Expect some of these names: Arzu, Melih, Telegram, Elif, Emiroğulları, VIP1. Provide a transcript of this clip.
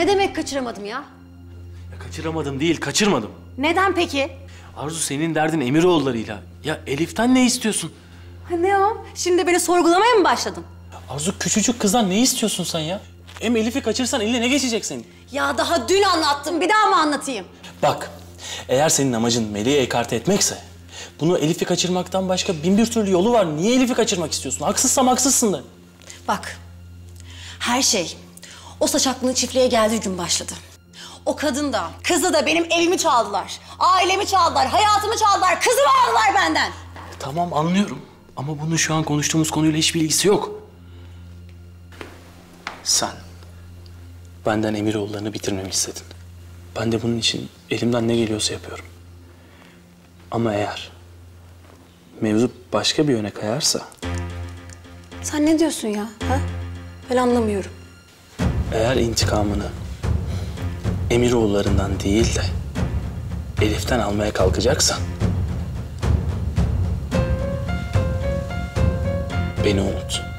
Ne demek kaçıramadım ya? Ya kaçıramadım değil, kaçırmadım. Neden peki? Arzu, senin derdin Emiroğulları'yla. Ya Elif'ten ne istiyorsun? Ha, ne o? Şimdi beni sorgulamaya mı başladın? Arzu, küçücük kızdan ne istiyorsun sen ya? Hem Elif'i kaçırsan eline ne geçecek senin? Ya daha dün anlattım, bir daha mı anlatayım? Bak, eğer senin amacın Melih'i ekarte etmekse... bunu Elif'i kaçırmaktan başka bin bir türlü yolu var. Niye Elif'i kaçırmak istiyorsun? Haksızsam haksızsın da. Bak, her şey o saç aklının çiftliğe geldiği gün başladı. O kadın da, kızı da benim evimi çaldılar. Ailemi çaldılar, hayatımı çaldılar, kızımı aldılar benden. Tamam, anlıyorum. Ama bunun şu an konuştuğumuz konuyla hiçbir ilgisi yok. Sen benden Emiroğullarını bitirmemi istedin. Ben de bunun için elimden ne geliyorsa yapıyorum. Ama eğer mevzu başka bir yöne kayarsa... Sen ne diyorsun ya? Ha? Ben anlamıyorum. Eğer intikamını Emiroğullarından değil de Elif'ten almaya kalkacaksan... beni unut.